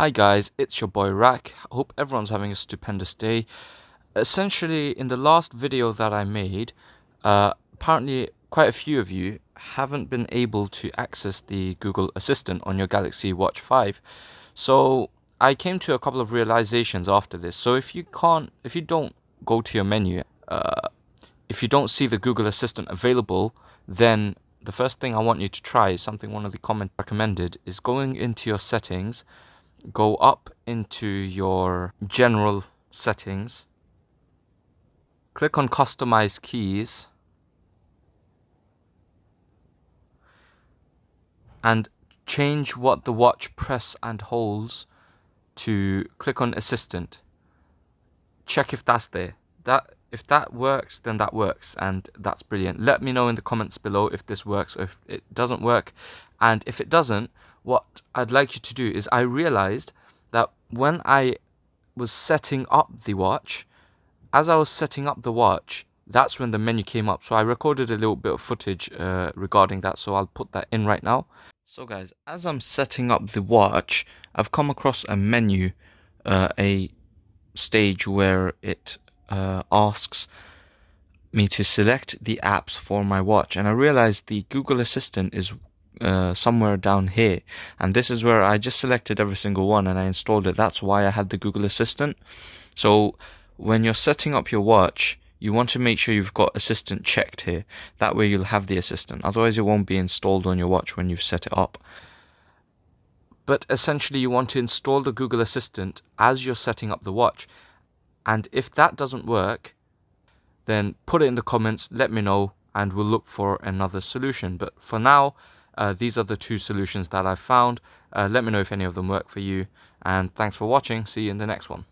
Hi guys, it's your boy Rak. I hope everyone's having a stupendous day. Essentially, in the last video that I made, apparently quite a few of you haven't been able to access the Google Assistant on your Galaxy Watch 5. So I came to a couple of realizations after this. So if you don't go to your menu, if you don't see the Google Assistant available, then the first thing I want you to try is something one of the comments recommended, is going into your settings, go up into your general settings, click on customize keys, and change what the watch press and holds to click on assistant. Check if that's there. If that works, then that works, and that's brilliant. Let me know in the comments below if this works or if it doesn't work. And if it doesn't, what I'd like you to do is, I realized that when I was setting up the watch, that's when the menu came up. So I recorded a little bit of footage regarding that, so I'll put that in right now. So guys, as I'm setting up the watch, I've come across a menu, a stage where it asks me to select the apps for my watch, and I realized the Google Assistant is somewhere down here, and this is where I just selected every single one and I installed it. That's why I had the Google Assistant. So when you're setting up your watch, you want to make sure you've got Assistant checked here. That way you'll have the Assistant, otherwise it won't be installed on your watch when you've set it up. But essentially, you want to install the Google Assistant as you're setting up the watch. And if that doesn't work, then put it in the comments, let me know, and we'll look for another solution. But for now, these are the two solutions that I've found. Let me know if any of them work for you. And thanks for watching. See you in the next one.